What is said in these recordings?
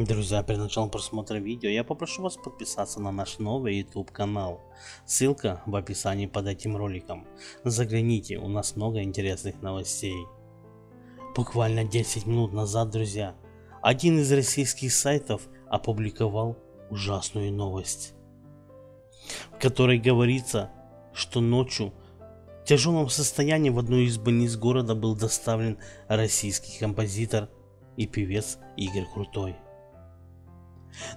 Друзья, перед началом просмотра видео я попрошу вас подписаться на наш новый YouTube канал. Ссылка в описании под этим роликом. Загляните, у нас много интересных новостей. Буквально 10 минут назад, друзья, один из российских сайтов опубликовал ужасную новость, в которой говорится, что ночью в тяжелом состоянии в одну из больниц города был доставлен российский композитор и певец Игорь Крутой.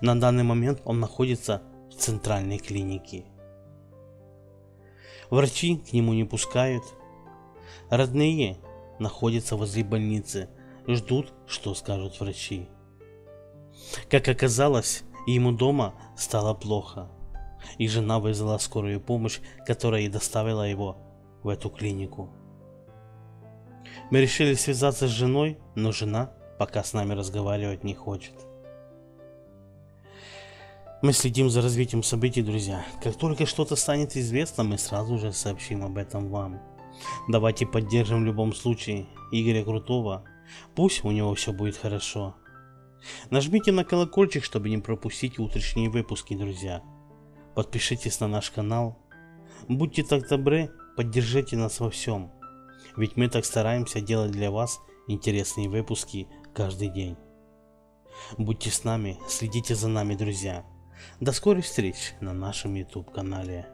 На данный момент он находится в центральной клинике. Врачи к нему не пускают. Родные находятся возле больницы, ждут, что скажут врачи. Как оказалось, ему дома стало плохо, и жена вызвала скорую помощь, которая и доставила его в эту клинику. Мы решили связаться с женой, но жена пока с нами разговаривать не хочет. Мы следим за развитием событий, друзья. Как только что-то станет известно, мы сразу же сообщим об этом вам. Давайте поддержим в любом случае Игоря Крутого. Пусть у него все будет хорошо. Нажмите на колокольчик, чтобы не пропустить утренние выпуски, друзья. Подпишитесь на наш канал. Будьте так добры, поддержите нас во всем. Ведь мы так стараемся делать для вас интересные выпуски каждый день. Будьте с нами, следите за нами, друзья. До скорой встречи на нашем YouTube канале.